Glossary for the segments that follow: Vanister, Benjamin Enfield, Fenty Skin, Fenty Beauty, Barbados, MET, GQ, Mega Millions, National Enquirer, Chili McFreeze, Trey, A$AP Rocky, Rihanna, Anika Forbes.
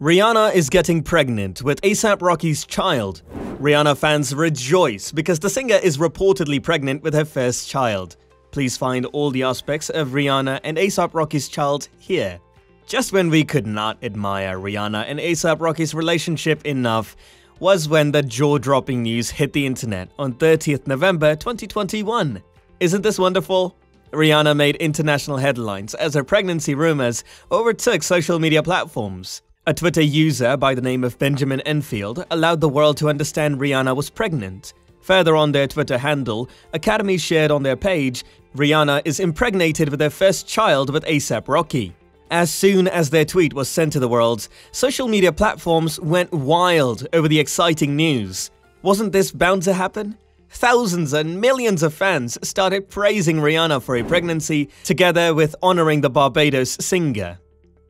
Rihanna is getting pregnant with A$AP Rocky's child. Rihanna fans rejoice because the singer is reportedly pregnant with her first child. Please find all the aspects of Rihanna and A$AP Rocky's child here. Just when we could not admire Rihanna and A$AP Rocky's relationship enough was when the jaw-dropping news hit the internet on 30th November 2021. Isn't this wonderful? Rihanna made international headlines as her pregnancy rumors overtook social media platforms. A Twitter user by the name of Benjamin Enfield allowed the world to understand Rihanna was pregnant. Further on their Twitter handle, Academy shared on their page, Rihanna is impregnated with her first child with A$AP Rocky. As soon as their tweet was sent to the world, social media platforms went wild over the exciting news. Wasn't this bound to happen? Thousands and millions of fans started praising Rihanna for a pregnancy, together with honoring the Barbados singer.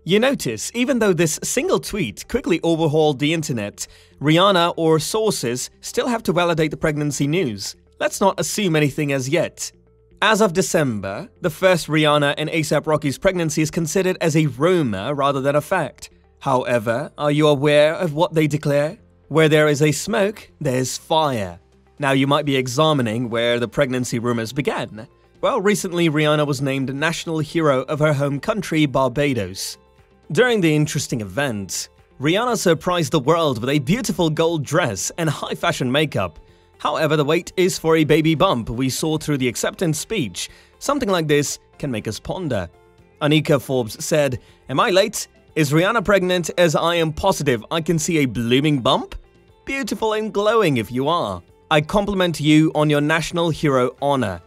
You notice, even though this single tweet quickly overhauled the internet, Rihanna or sources still have to validate the pregnancy news. Let's not assume anything as yet. As of December, the first Rihanna and A$AP Rocky's pregnancy is considered as a rumor rather than a fact. However, are you aware of what they declare? Where there is a smoke, there's fire. Now you might be examining where the pregnancy rumors began. Well, recently Rihanna was named National Hero of her home country, Barbados. During the interesting event, Rihanna surprised the world with a beautiful gold dress and high-fashion makeup. However, the wait is for a baby bump we saw through the acceptance speech. Something like this can make us ponder. Anika Forbes said, "Am I late? Is Rihanna pregnant, as I am positive I can see a blooming bump? Beautiful and glowing if you are. I compliment you on your National Hero honor."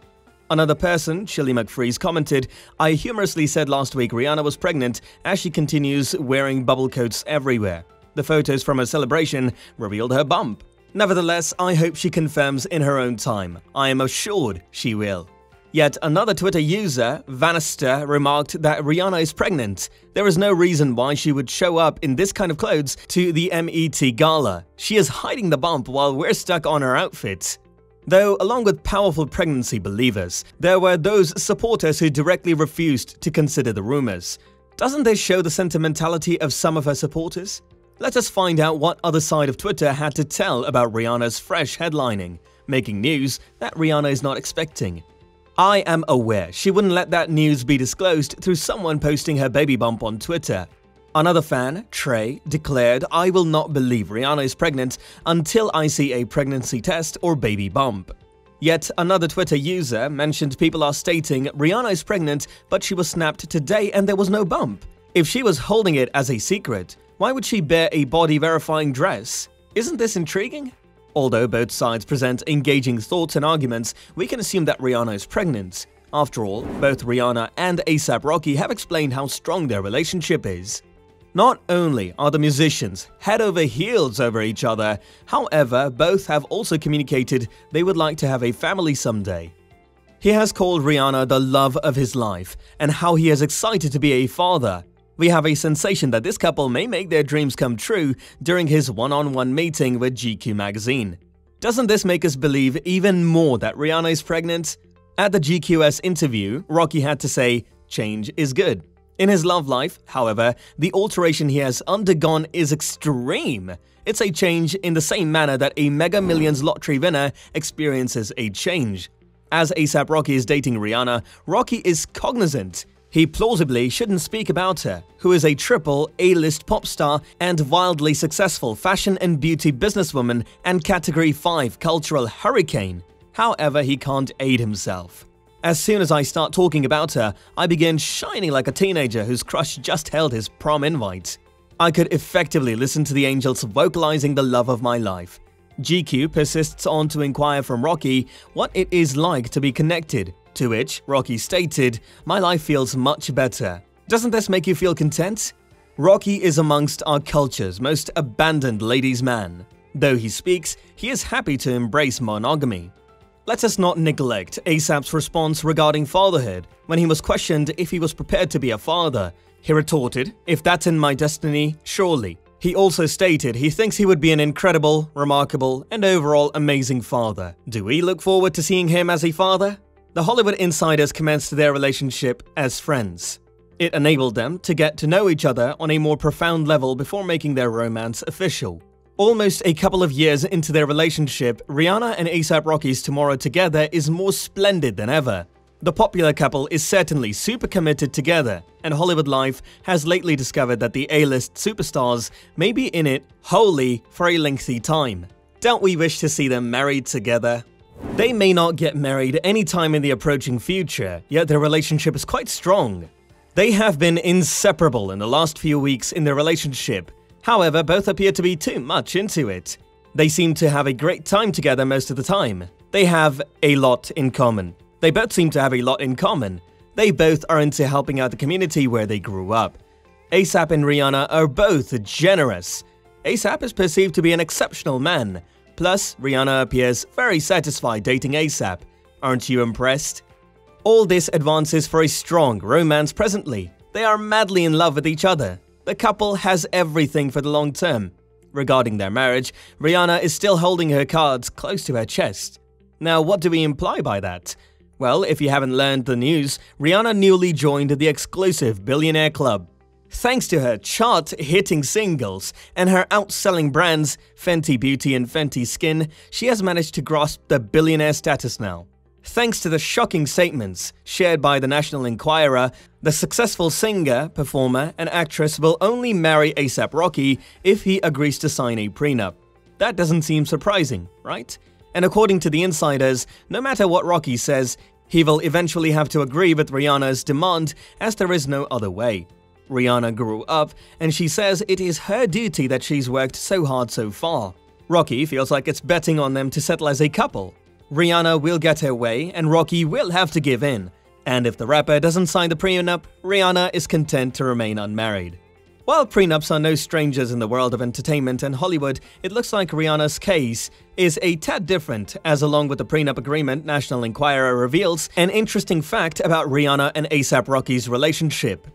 Another person, Chili McFreeze, commented, "I humorously said last week Rihanna was pregnant as she continues wearing bubble coats everywhere. The photos from her celebration revealed her bump. Nevertheless, I hope she confirms in her own time. I am assured she will." Yet another Twitter user, Vanister, remarked that Rihanna is pregnant. There is no reason why she would show up in this kind of clothes to the MET gala. She is hiding the bump while we're stuck on her outfits. Though, along with powerful pregnancy believers, there were those supporters who directly refused to consider the rumors. Doesn't this show the sentimentality of some of her supporters? Let us find out what other side of Twitter had to tell about Rihanna's fresh headlining, making news that Rihanna is not expecting. "I am aware she wouldn't let that news be disclosed through someone posting her baby bump on Twitter." Another fan, Trey, declared, "I will not believe Rihanna is pregnant until I see a pregnancy test or baby bump." Yet another Twitter user mentioned people are stating Rihanna is pregnant, but she was snapped today and there was no bump. If she was holding it as a secret, why would she wear a body-verifying dress? Isn't this intriguing? Although both sides present engaging thoughts and arguments, we can assume that Rihanna is pregnant. After all, both Rihanna and A$AP Rocky have explained how strong their relationship is. Not only are the musicians head over heels over each other, however, both have also communicated they would like to have a family someday. He has called Rihanna the love of his life and how he is excited to be a father. We have a sensation that this couple may make their dreams come true during his one-on-one meeting with GQ magazine. Doesn't this make us believe even more that Rihanna is pregnant? At the GQ's interview, Rocky had to say, "Change is good." In his love life, however, the alteration he has undergone is extreme. It's a change in the same manner that a Mega Millions lottery winner experiences a change. As A$AP Rocky is dating Rihanna, Rocky is cognizant. He plausibly shouldn't speak about her, who is a triple A-list pop star and wildly successful fashion and beauty businesswoman and Category 5 cultural hurricane. However, he can't aid himself. "As soon as I start talking about her, I begin shining like a teenager whose crush just held his prom invite. I could effectively listen to the angels vocalizing the love of my life." GQ persists on to inquire from Rocky what it is like to be connected, to which Rocky stated, "My life feels much better." Doesn't this make you feel content? Rocky is amongst our culture's most abandoned ladies' man. Though he speaks, he is happy to embrace monogamy. Let us not neglect A$AP's response regarding fatherhood. When he was questioned if he was prepared to be a father, he retorted, "If that's in my destiny, surely." He also stated he thinks he would be an incredible, remarkable, and overall amazing father. Do we look forward to seeing him as a father? The Hollywood insiders commenced their relationship as friends. It enabled them to get to know each other on a more profound level before making their romance official. Almost a couple of years into their relationship, Rihanna and A$AP Rocky's Tomorrow Together is more splendid than ever. The popular couple is certainly super committed together, and Hollywood Life has lately discovered that the A-list superstars may be in it wholly for a lengthy time. Don't we wish to see them married together? They may not get married anytime in the approaching future, yet their relationship is quite strong. They have been inseparable in the last few weeks in their relationship, however, both appear to be too much into it. They seem to have a great time together most of the time. They have a lot in common. They both seem to have a lot in common. They both are into helping out the community where they grew up. A$AP and Rihanna are both generous. A$AP is perceived to be an exceptional man. Plus, Rihanna appears very satisfied dating A$AP. Aren't you impressed? All this advances for a strong romance presently. They are madly in love with each other. The couple has everything for the long term. Regarding their marriage, Rihanna is still holding her cards close to her chest. Now, what do we imply by that? Well, if you haven't learned the news, Rihanna newly joined the exclusive Billionaire Club. Thanks to her chart-hitting singles and her outselling brands Fenty Beauty and Fenty Skin, she has managed to grasp the billionaire status now. Thanks to the shocking statements shared by the National Enquirer, the successful singer, performer, and actress will only marry A$AP Rocky if he agrees to sign a prenup. That doesn't seem surprising, right? And according to the insiders, no matter what Rocky says, he will eventually have to agree with Rihanna's demand as there is no other way. Rihanna grew up and she says it is her duty that she's worked so hard so far. Rocky feels like it's betting on them to settle as a couple. Rihanna will get her way and Rocky will have to give in. And if the rapper doesn't sign the prenup, Rihanna is content to remain unmarried. While prenups are no strangers in the world of entertainment and Hollywood, it looks like Rihanna's case is a tad different, as along with the prenup agreement, National Enquirer reveals an interesting fact about Rihanna and A$AP Rocky's relationship.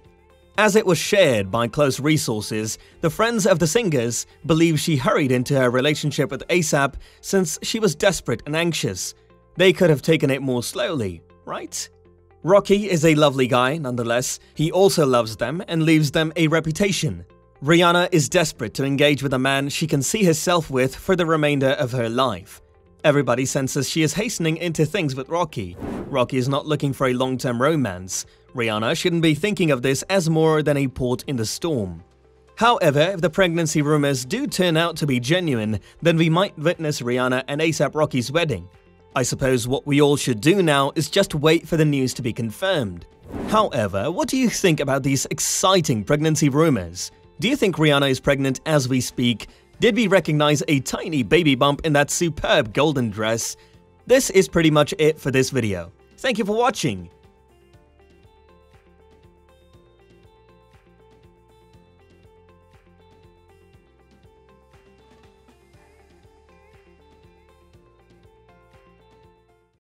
As it was shared by close resources, the friends of the singers believe she hurried into her relationship with A$AP since she was desperate and anxious. They could have taken it more slowly, right? Rocky is a lovely guy, nonetheless. He also loves them and leaves them a reputation. Rihanna is desperate to engage with a man she can see herself with for the remainder of her life. Everybody senses she is hastening into things with Rocky. Rocky is not looking for a long-term romance. Rihanna shouldn't be thinking of this as more than a port in the storm. However, if the pregnancy rumors do turn out to be genuine, then we might witness Rihanna and A$AP Rocky's wedding. I suppose what we all should do now is just wait for the news to be confirmed. However, what do you think about these exciting pregnancy rumors? Do you think Rihanna is pregnant as we speak? Did we recognize a tiny baby bump in that superb golden dress? This is pretty much it for this video. Thank you for watching.